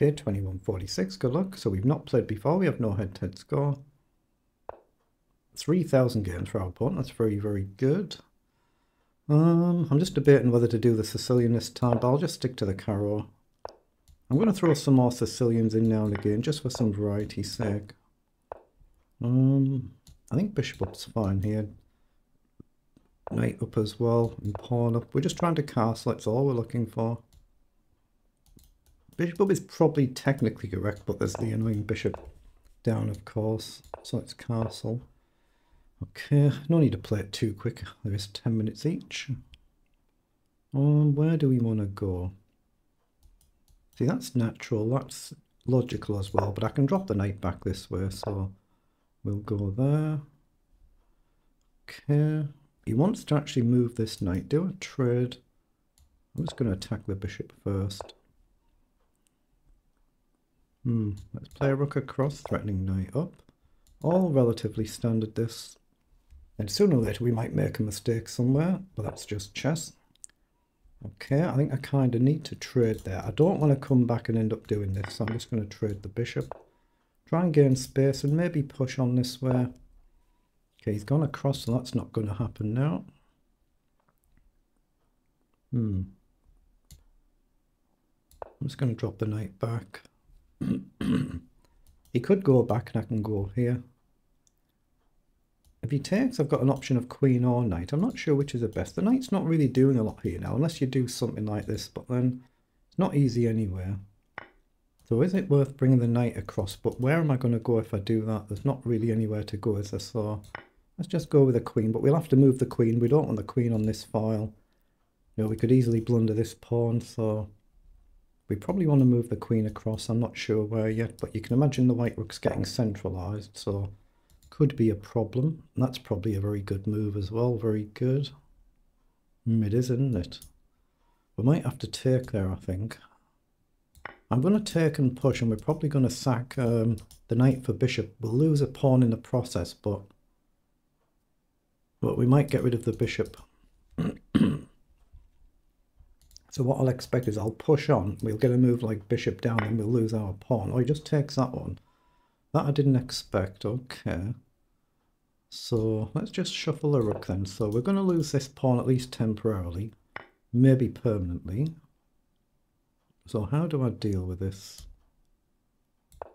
Okay, 2146, good luck. So we've not played before, we have no head-to-head score. 3,000 games for our opponent, that's very, very good. I'm just debating whether to do the Sicilian this time, but I'll just stick to the Caro. I'm going to throw some more Sicilians in now and again, just for some variety's sake. I think bishop up's fine here. Knight up as well, and pawn up. We're just trying to castle, that's all we're looking for. Bishop up is probably technically correct, but there's the annoying bishop down, of course. So it's castle. Okay, no need to play it too quick. There is 10 minutes each. Where do we want to go? See, that's natural, that's logical as well, but I can drop the knight back this way, so we'll go there. Okay, he wants to actually move this knight, do a trade. I'm just going to attack the bishop first. Let's play a rook across, threatening knight up. All relatively standard this. And sooner or later we might make a mistake somewhere, but that's just chess. Okay, I think I kind of need to trade there. I don't want to come back and end up doing this, so I'm just going to trade the bishop. Try and gain space and maybe push on this way. Okay, he's gone across, so that's not going to happen now. I'm just going to drop the knight back. He could go back and I can go here. If he takes, I've got an option of queen or knight. I'm not sure which is the best. The knight's not really doing a lot here now, unless you do something like this, but then it's not easy anyway. So is it worth bringing the knight across? But where am I going to go if I do that? There's not really anywhere to go, is there? So let's just go with a queen, but we'll have to move the queen. We don't want the queen on this file. You know, we could easily blunder this pawn, so we probably want to move the queen across. I'm not sure where yet, but you can imagine the white rook's getting centralised, so could be a problem. And that's probably a very good move as well. Very good. It is, isn't it? We might have to take there, I think. I'm going to take and push, and we're probably going to sack the knight for bishop. We'll lose a pawn in the process, but we might get rid of the bishop. So what I'll expect is I'll push on, we'll get a move like bishop down and we'll lose our pawn. Oh, he just takes that one. That I didn't expect, okay. So let's just shuffle the rook then. So we're going to lose this pawn at least temporarily, maybe permanently. So how do I deal with this?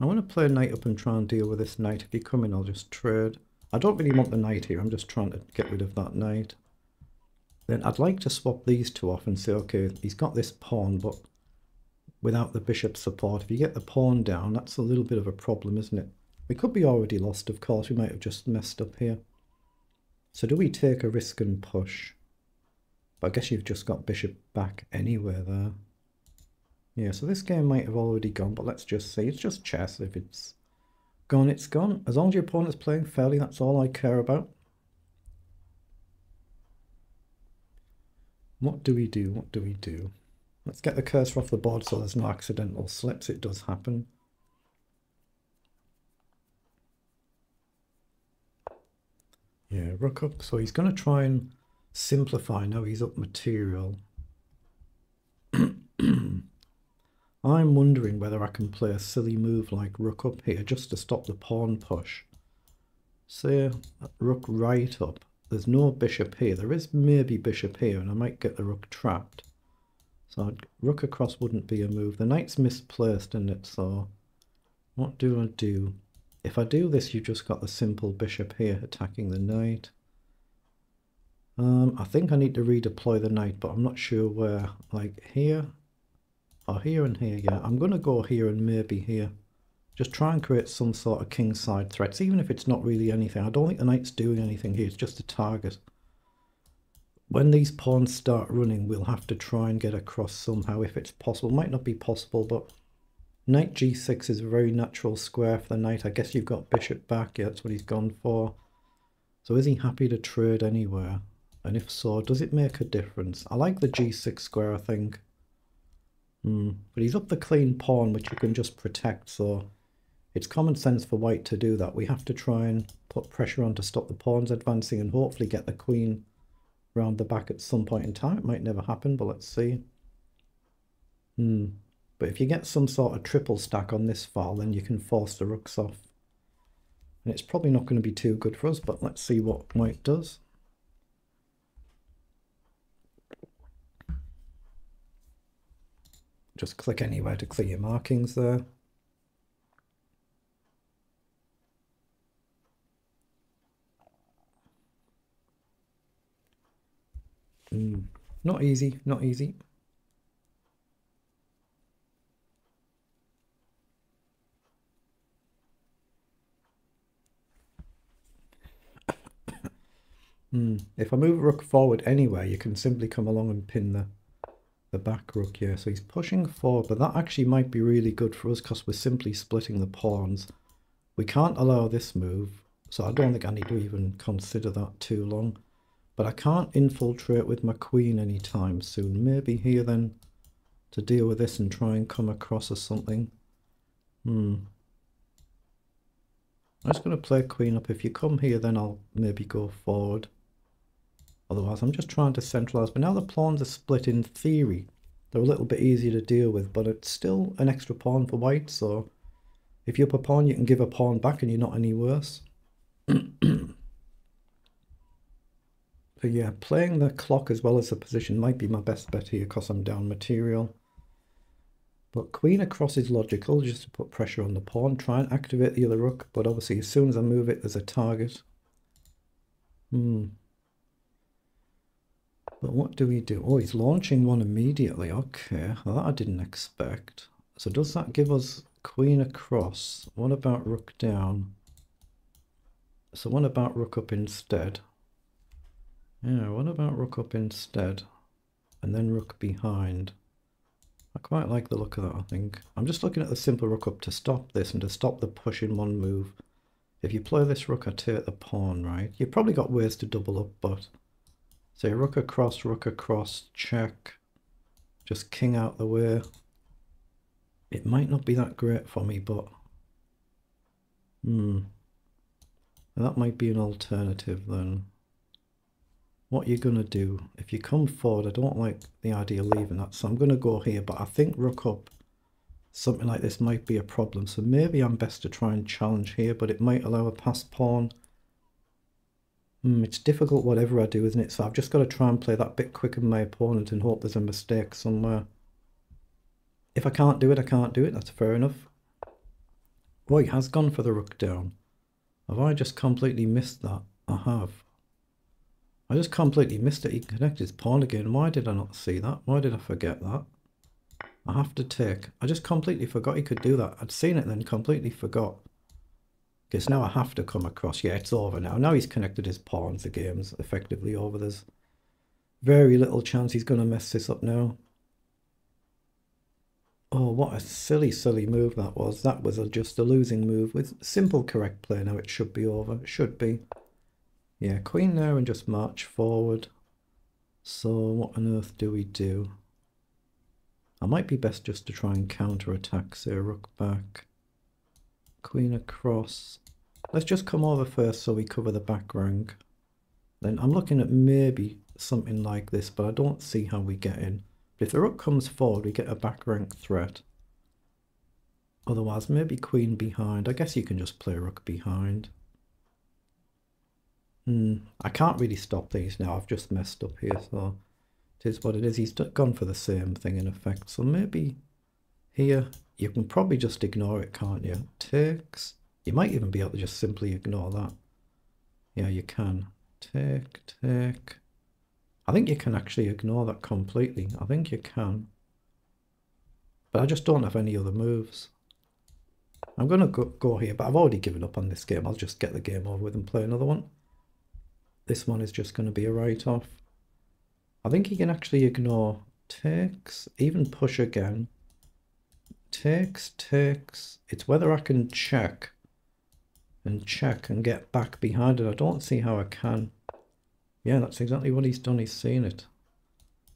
I want to play knight up and try and deal with this knight. If you come in, I'll just trade. I don't really want the knight here, I'm just trying to get rid of that knight. Then I'd like to swap these two off and say, okay, he's got this pawn, but without the bishop's support. If you get the pawn down, that's a little bit of a problem, isn't it? We could be already lost, of course. We might have just messed up here. So do we take a risk and push? But I guess you've just got bishop back anywhere there. Yeah, so this game might have already gone, but let's just see. It's just chess. If it's gone, it's gone. As long as your opponent's playing fairly, that's all I care about. What do we do? What do we do? Let's get the cursor off the board so there's no accidental slips. It does happen. Yeah, rook up. So he's going to try and simplify now. He's up material. I'm wondering whether I can play a silly move like rook up here just to stop the pawn push. Say rook right up. There's no bishop here. There is maybe bishop here, and I might get the rook trapped. So rook across wouldn't be a move. The knight's misplaced, isn't it? So what do I do? If I do this, you've just got the simple bishop here attacking the knight. I think I need to redeploy the knight, but I'm not sure where. Like here or here and here. Yeah, I'm going to go here and maybe here. Just try and create some sort of kingside threats, even if it's not really anything. I don't think the knight's doing anything here, it's just a target. When these pawns start running, we'll have to try and get across somehow if it's possible. Might not be possible, but knight g6 is a very natural square for the knight. I guess you've got bishop back, yeah, that's what he's gone for. So is he happy to trade anywhere? And if so, does it make a difference? I like the g6 square, I think. But he's up the clean pawn, which you can just protect, so it's common sense for white to do that. We have to try and put pressure on to stop the pawns advancing and hopefully get the queen round the back at some point in time. It might never happen, but let's see. But if you get some sort of triple stack on this file, then you can force the rooks off. And it's probably not going to be too good for us, but let's see what white does. Just click anywhere to clear your markings there. Not easy, not easy. If I move rook forward anywhere, you can simply come along and pin the back rook here. So he's pushing forward, but that actually might be really good for us because we're simply splitting the pawns. We can't allow this move, so I don't think I need to even consider that too long. But I can't infiltrate with my queen anytime soon. Maybe here then to deal with this and try and come across or something. I'm just going to play queen up. If you come here, then I'll maybe go forward. Otherwise, I'm just trying to centralise. But now the pawns are split in theory. They're a little bit easier to deal with, but it's still an extra pawn for white. So if you up a pawn, you can give a pawn back and you're not any worse. So yeah, playing the clock as well as the position might be my best bet here because I'm down material. But queen across is logical, just to put pressure on the pawn, try and activate the other rook, but obviously as soon as I move it, there's a target. But what do we do? Oh, he's launching one immediately. Okay, well, that I didn't expect. So does that give us queen across? What about rook down? So what about rook up instead? Yeah, what about rook up instead? And then rook behind. I quite like the look of that, I think. I'm just looking at the simple rook up to stop this and to stop the push in one move. If you play this rook, I take the pawn, right? You've probably got ways to double up, but... say rook across, check. Just king out the way. It might not be that great for me, but... That might be an alternative then. What you're going to do, if you come forward, I don't like the idea of leaving that, so I'm going to go here, but I think rook up, something like this might be a problem, so maybe I'm best to try and challenge here, but it might allow a passed pawn. It's difficult whatever I do, isn't it, so I've just got to try and play that bit quicker than my opponent and hope there's a mistake somewhere. If I can't do it, I can't do it, that's fair enough. Boy, he has gone for the rook down. Have I just completely missed that? I have. I just completely missed it. He connected his pawn again. Why did I not see that? Why did I forget that? I have to take. I just completely forgot he could do that. I'd seen it then, completely forgot. Guess now I have to come across. Yeah, it's over now. Now he's connected his pawns. The game's effectively over. There's very little chance he's going to mess this up now. Oh, what a silly, silly move that was. That was just a losing move with simple correct play. Now it should be over. It should be. Yeah, queen there and just march forward. So what on earth do we do? I might be best just to try and counter-attack, so rook back, queen across. Let's just come over first so we cover the back rank. Then I'm looking at maybe something like this, but I don't see how we get in. But if the rook comes forward, we get a back rank threat. Otherwise, maybe queen behind. I guess you can just play rook behind. I can't really stop these now. I've just messed up here, so it is what it is. He's gone for the same thing in effect, so maybe here you can probably just ignore it, can't you? Takes. You might even be able to just simply ignore that. Yeah, you can. Take, take. I think you can actually ignore that completely. I think you can. But I just don't have any other moves. I'm going to go here, but I've already given up on this game. I'll just get the game over with and play another one. This one is just going to be a write-off. I think he can actually ignore takes, even push again. Takes, takes. It's whether I can check and get back behind it. I don't see how I can. Yeah, that's exactly what he's done. He's seen it.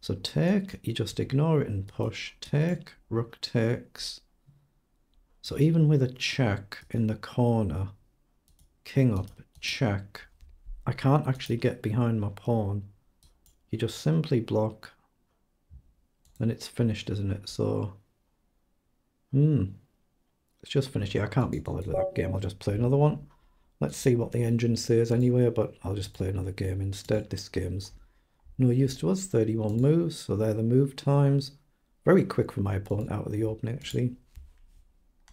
So take, you just ignore it and push. Take, rook takes. So even with a check in the corner, king up, check. I can't actually get behind my pawn. You just simply block and it's finished, isn't it? So It's just finished. Yeah, I can't be bothered with that game. I'll just play another one. Let's see what the engine says anyway, but I'll just play another game instead. This game's no use to us. 31 moves, so they're the move times. Very quick for my opponent out of the opening, actually.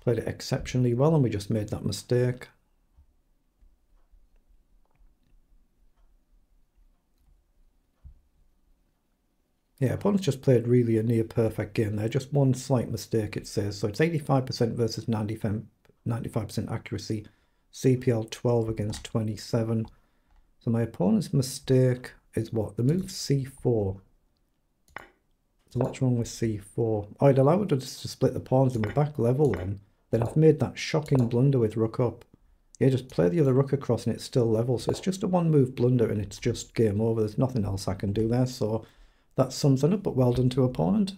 Played it exceptionally well, and we just made that mistake. Yeah, opponent's just played really a near-perfect game there. Just one slight mistake, it says. So it's 85% versus 95% accuracy. CPL 12 against 27. So my opponent's mistake is what? The move c4. So what's wrong with c4? I'd allow it to split the pawns in the back level then. Then I've made that shocking blunder with rook up. Yeah, just play the other rook across and it's still level. So it's just a one-move blunder and it's just game over. There's nothing else I can do there. So that sums it up, but well done to opponent.